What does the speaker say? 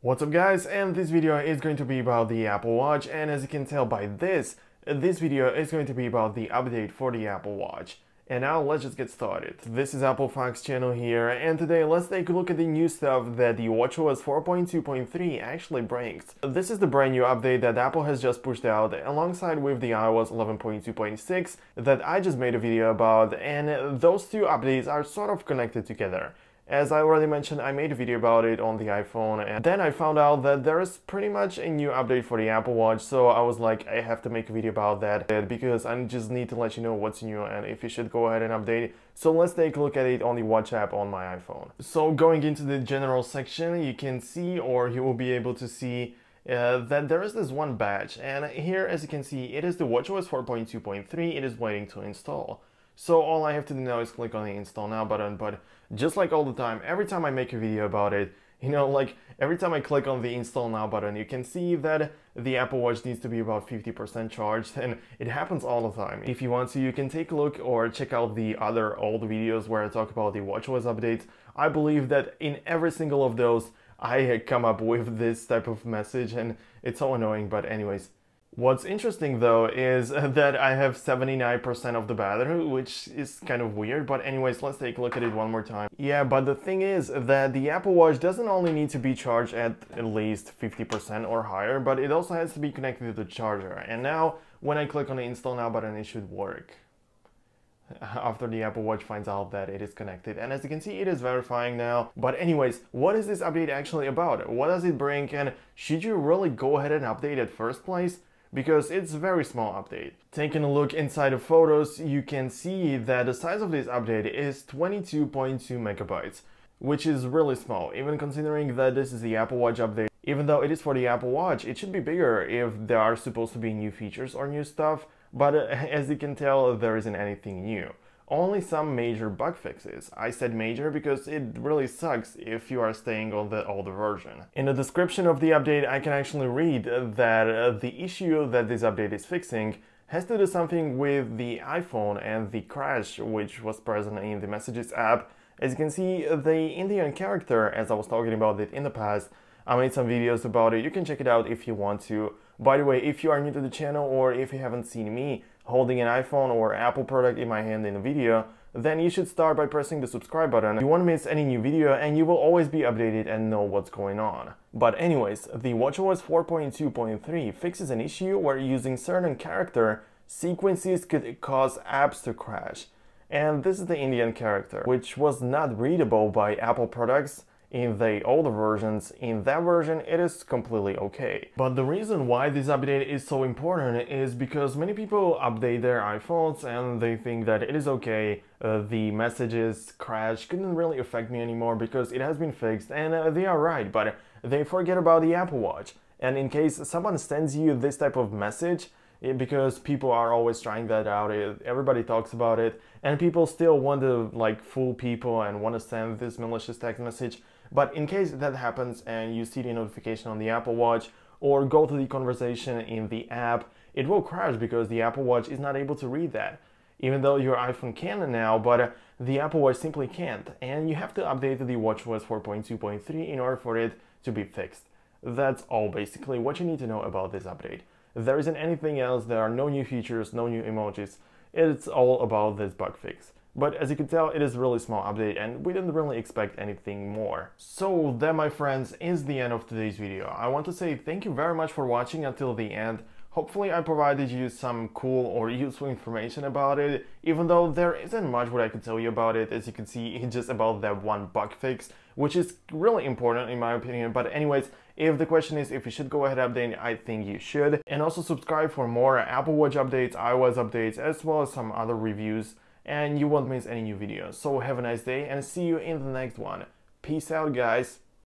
What's up guys, and this video is going to be about the Apple Watch, and as you can tell by this video is going to be about the update for the Apple Watch. And now let's just get started. This is Apple Fox channel here, and today let's take a look at the new stuff that the watchOS 4.2.3 actually brings. This is the brand new update that Apple has just pushed out alongside with the iOS 11.2.6 that I just made a video about, and those two updates are sort of connected together. As I already mentioned, I made a video about it on the iPhone, and then I found out that there is pretty much a new update for the Apple Watch, so I was like, I have to make a video about that because I just need to let you know what's new and if you should go ahead and update it. So let's take a look at it on the Watch app on my iPhone. So going into the general section, you can see, or you will be able to see, that there is this one badge, and here, as you can see, it is the watchOS 4.2.3, it is waiting to install. So all I have to do now is click on the install now button, but just like all the time, every time I make a video about it, you know, like every time I click on the install now button, you can see that the Apple Watch needs to be about 50% charged, and it happens all the time. If you want to, you can take a look or check out the other old videos where I talk about the watchOS updates. I believe that in every single of those, I come up with this type of message, and it's so annoying, but anyways. What's interesting though is that I have 79% of the battery, which is kind of weird, but anyways, let's take a look at it one more time. Yeah, but the thing is that the Apple Watch doesn't only need to be charged at least 50% or higher, but it also has to be connected to the charger. And now, when I click on the install now button, it should work. After the Apple Watch finds out that it is connected, and as you can see, it is verifying now. But anyways, what is this update actually about? What does it bring, and should you really go ahead and update at first place? Because it's a very small update. Taking a look inside of photos, you can see that the size of this update is 22.2 megabytes, which is really small, even considering that this is the Apple Watch update. Even though it is for the Apple Watch, it should be bigger if there are supposed to be new features or new stuff, but as you can tell, there isn't anything new. Only some major bug fixes. I said major because it really sucks if you are staying on the older version. In the description of the update, I can actually read that the issue that this update is fixing has to do something with the iPhone and the crash which was present in the Messages app. As you can see, the Indian character, as I was talking about it in the past, I made some videos about it. You can check it out if you want to. By the way, if you are new to the channel or if you haven't seen me holding an iPhone or Apple product in my hand in a video, then you should start by pressing the subscribe button. You won't miss any new video and you will always be updated and know what's going on. But anyways, the watchOS 4.2.3 fixes an issue where using certain character sequences could cause apps to crash. And this is the Indian character, which was not readable by Apple products. In the older versions, in that version, it is completely okay. But the reason why this update is so important is because many people update their iPhones and they think that it is okay, the Messages crash couldn't really affect me anymore because it has been fixed, and they are right, but they forget about the Apple Watch. And in case someone sends you this type of message, because people are always trying that out, everybody talks about it, and people still want to like fool people and want to send this malicious text message. But in case that happens and you see the notification on the Apple Watch or go to the conversation in the app, it will crash because the Apple Watch is not able to read that. Even though your iPhone can now, but the Apple Watch simply can't. And you have to update the watchOS 4.2.3 in order for it to be fixed. That's all basically what you need to know about this update. There isn't anything else, there are no new features, no new emojis. It's all about this bug fix. But as you can tell, it is a really small update and we didn't really expect anything more. So that, my friends, is the end of today's video. I want to say thank you very much for watching until the end. Hopefully I provided you some cool or useful information about it, even though there isn't much what I can tell you about it. As you can see, it's just about that one bug fix, which is really important in my opinion. But anyways, if the question is if you should go ahead and update, I think you should. And also subscribe for more Apple Watch updates, iOS updates, as well as some other reviews, and you won't miss any new videos. So have a nice day and see you in the next one. Peace out, guys.